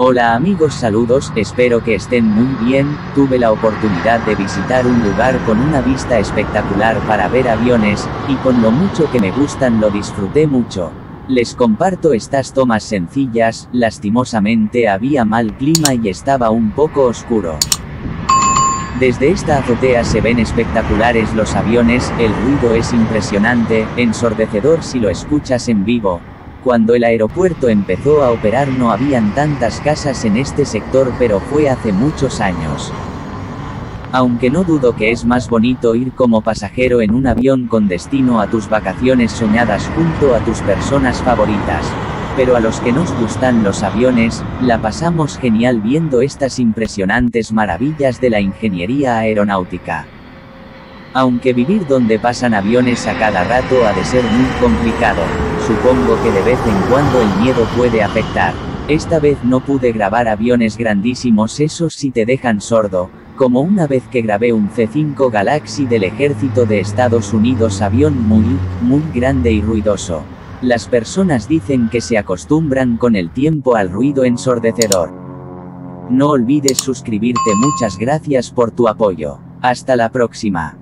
Hola amigos, saludos, espero que estén muy bien. Tuve la oportunidad de visitar un lugar con una vista espectacular para ver aviones, y con lo mucho que me gustan lo disfruté mucho. Les comparto estas tomas sencillas. Lastimosamente había mal clima y estaba un poco oscuro. Desde esta azotea se ven espectaculares los aviones, el ruido es impresionante, ensordecedor si lo escuchas en vivo. Cuando el aeropuerto empezó a operar no habían tantas casas en este sector, pero fue hace muchos años. Aunque no dudo que es más bonito ir como pasajero en un avión con destino a tus vacaciones soñadas junto a tus personas favoritas. Pero a los que nos gustan los aviones, la pasamos genial viendo estas impresionantes maravillas de la ingeniería aeronáutica. Aunque vivir donde pasan aviones a cada rato ha de ser muy complicado, supongo que de vez en cuando el miedo puede afectar. Esta vez no pude grabar aviones grandísimos, esos sí te dejan sordo, como una vez que grabé un C-5 Galaxy del ejército de Estados Unidos, avión muy grande y ruidoso. Las personas dicen que se acostumbran con el tiempo al ruido ensordecedor. No olvides suscribirte, muchas gracias por tu apoyo. Hasta la próxima.